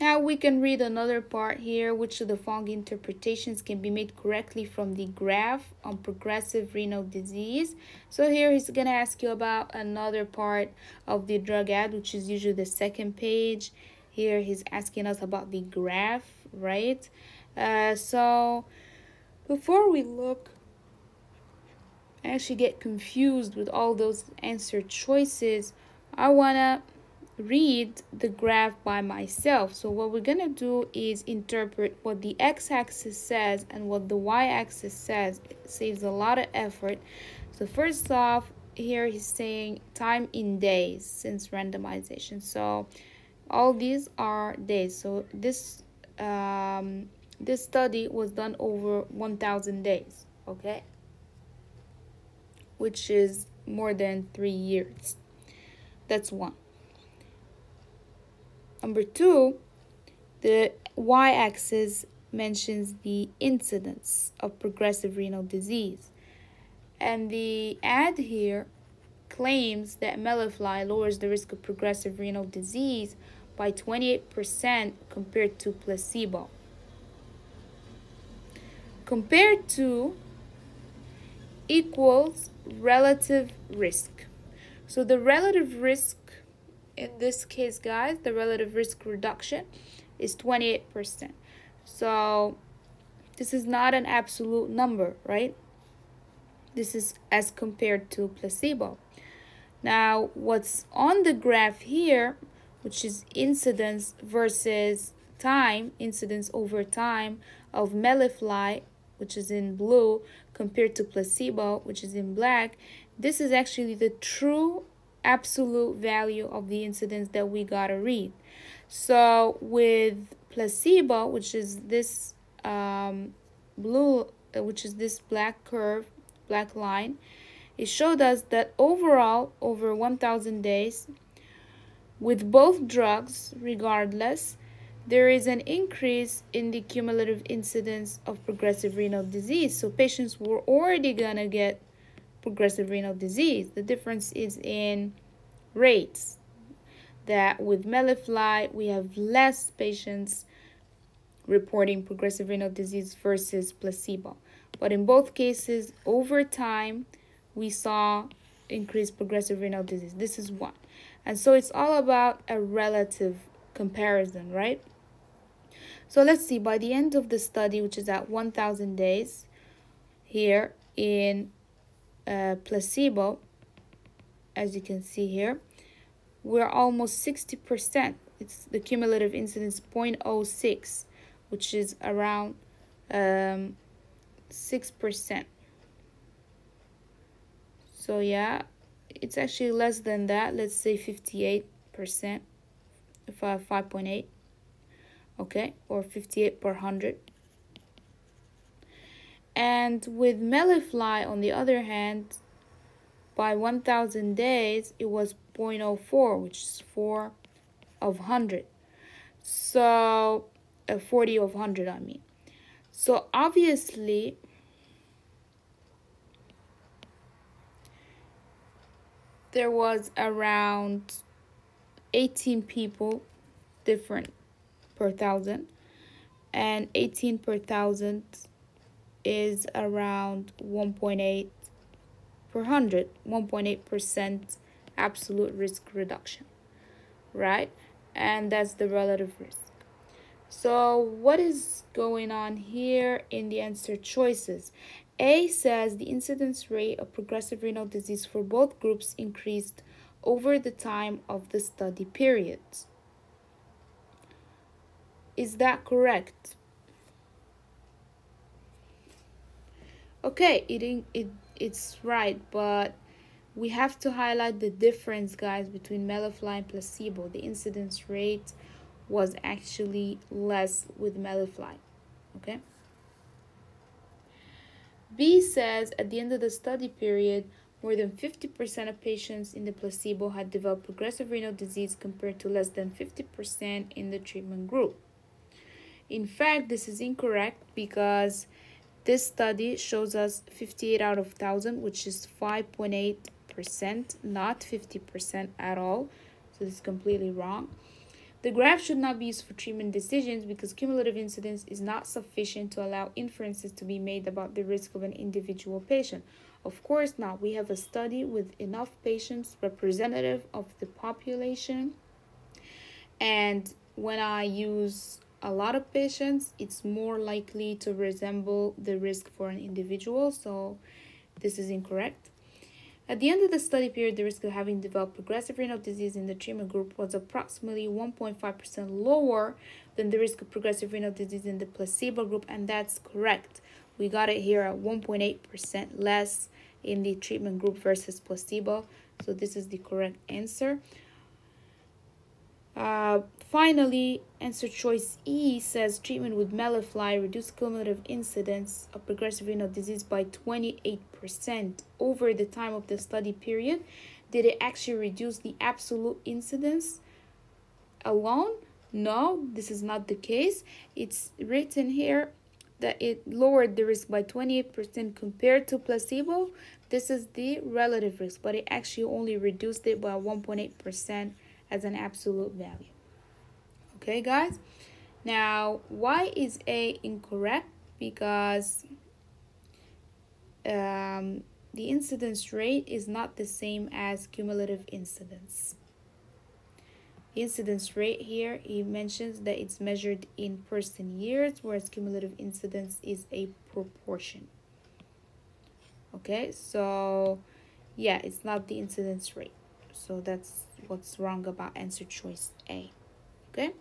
Now we can read another part here, which of the following interpretations can be made correctly from the graph on progressive renal disease. So here he's going to ask you about another part of the drug ad, which is usually the second page. Here he's asking us about the graph, right? So before we look, I actually get confused with all those answer choices, I want to read the graph by myself. So what we're gonna do is interpret what the x-axis says and what the y-axis says. It saves a lot of effort. So first off, here he's saying time in days since randomization, so all these are days. So this this study was done over 1,000 days, okay, which is more than 3 years. That's one. Number two, the y-axis mentions the incidence of progressive renal disease. And the ad here claims that Mellifly lowers the risk of progressive renal disease by 28% compared to placebo. Compared to equals relative risk. So the relative risk in this case, guys, the relative risk reduction is 28%. So this is not an absolute number, right? This is as compared to placebo. Now, what's on the graph here, which is incidence versus time, incidence over time of Mellifly, which is in blue, compared to placebo, which is in black, this is actually the true absolute value of the incidence that we gotta read. So with placebo, which is this black curve, black line, it showed us that overall over 1,000 days with both drugs regardless, there is an increase in the cumulative incidence of progressive renal disease. So patients were already gonna get progressive renal disease. The difference is in rates, that with Mellifly we have less patients reporting progressive renal disease versus placebo. But in both cases, over time, we saw increased progressive renal disease. This is one. And so it's all about a relative comparison, right? So let's see, by the end of the study, which is at 1,000 days here in placebo, as you can see here, we're almost 60%. It's the cumulative incidence 0.06, which is around 6%. So yeah, it's actually less than that. Let's say 58%, 5.8, okay, or 58/100. And with Mellifly, on the other hand, by 1,000 days, it was 0.04, which is 4/100. So, 40/100, I mean. So, obviously, there was around 18 people different per thousand, and 18 per thousand is around 1.8/100, 1.8% absolute risk reduction, right? And that's the relative risk. So what is going on here in the answer choices? A says the incidence rate of progressive renal disease for both groups increased over the time of the study period. Is that correct? Okay, it's right, but we have to highlight the difference, guys, between Mellifly and placebo. The incidence rate was actually less with Mellifly, okay? B says at the end of the study period, more than 50% of patients in the placebo had developed progressive renal disease compared to less than 50% in the treatment group. In fact, this is incorrect because this study shows us 58/1,000, which is 5.8%, not 50% at all. So it's completely wrong. The graph should not be used for treatment decisions because cumulative incidence is not sufficient to allow inferences to be made about the risk of an individual patient. Of course, now we have a study with enough patients representative of the population. And when I use a lot of patients, it's more likely to resemble the risk for an individual. So this is incorrect. At the end of the study period, the risk of having developed progressive renal disease in the treatment group was approximately 1.5% lower than the risk of progressive renal disease in the placebo group, and that's correct. We got it here at 1.8% less in the treatment group versus placebo, so this is the correct answer. Finally, answer choice E says treatment with Mellifly reduced cumulative incidence of progressive renal disease by 28% over the time of the study period. Did it actually reduce the absolute incidence alone? No, this is not the case. It's written here that it lowered the risk by 28% compared to placebo. This is the relative risk, but it actually only reduced it by 1.8% as an absolute value. Okay, guys, now why is A incorrect? Because the incidence rate is not the same as cumulative incidence. The incidence rate here, he mentions that it's measured in person years, whereas cumulative incidence is a proportion. Okay, so yeah, it's not the incidence rate. So that's what's wrong about answer choice A. Okay?